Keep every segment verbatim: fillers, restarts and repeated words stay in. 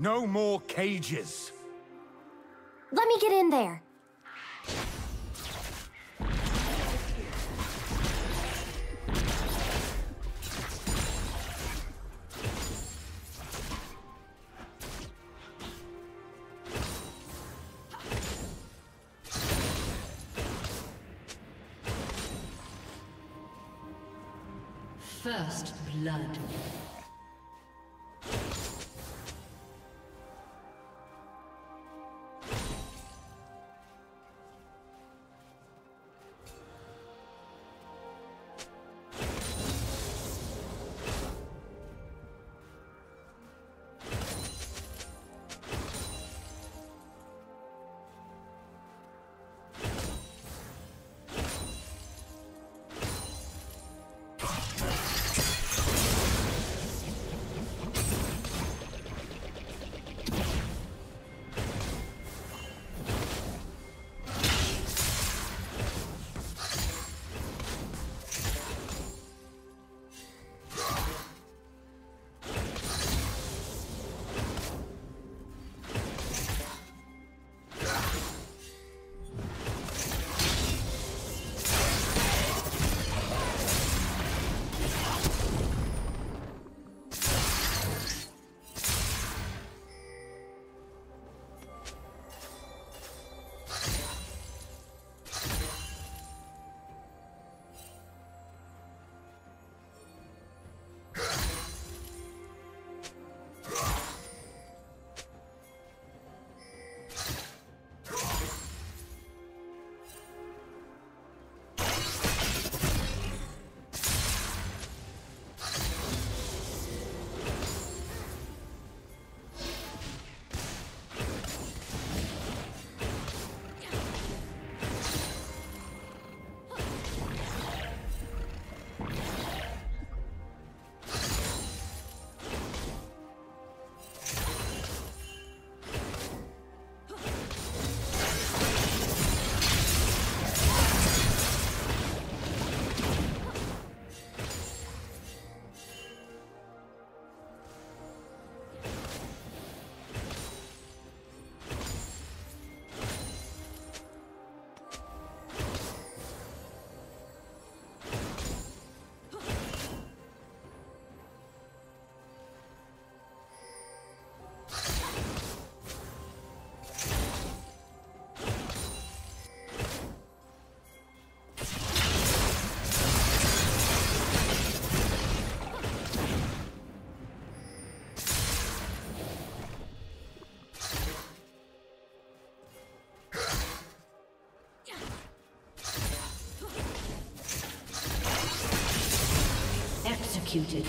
No more cages! Let me get in there! First blood. Executed.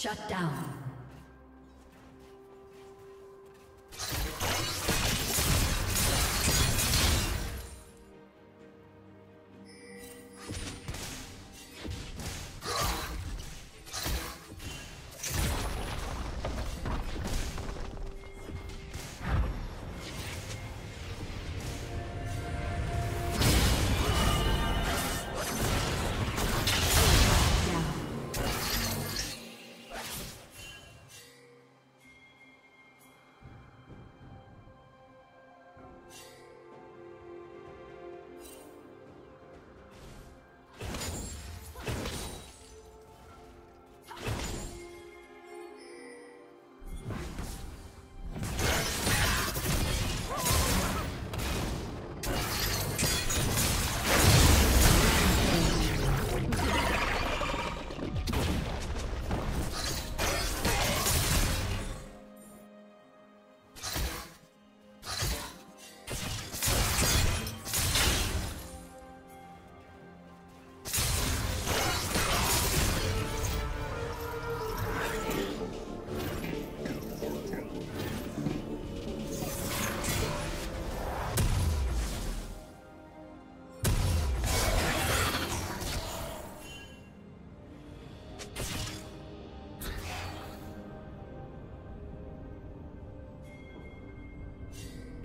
Shut down.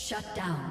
Shut down.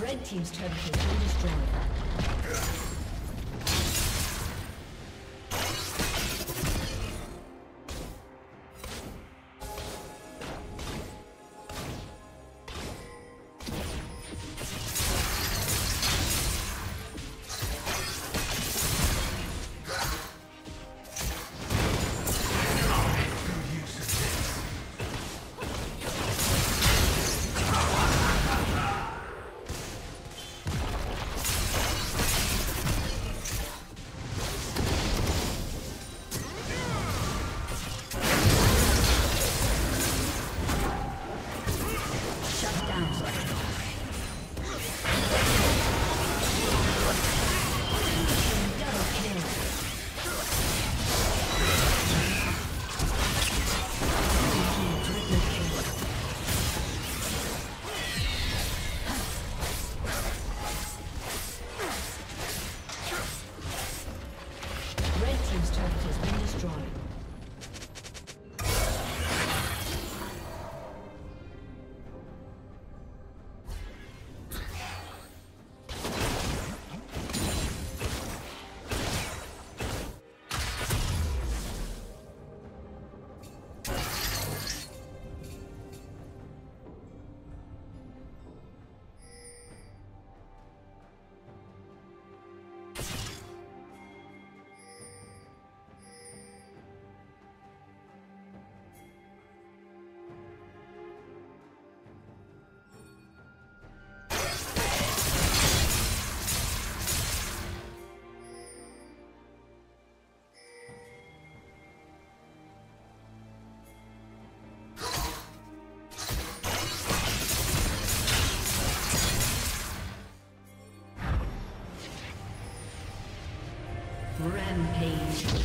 Red team's turret has been destroyed. Red Team's turret has been destroyed. Rampage. Rampage.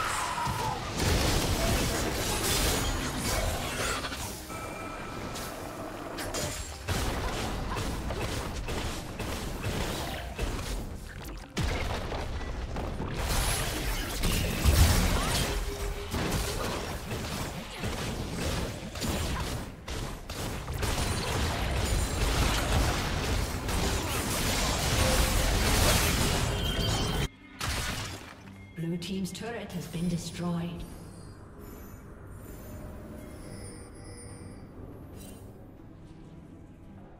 Team's turret has been destroyed.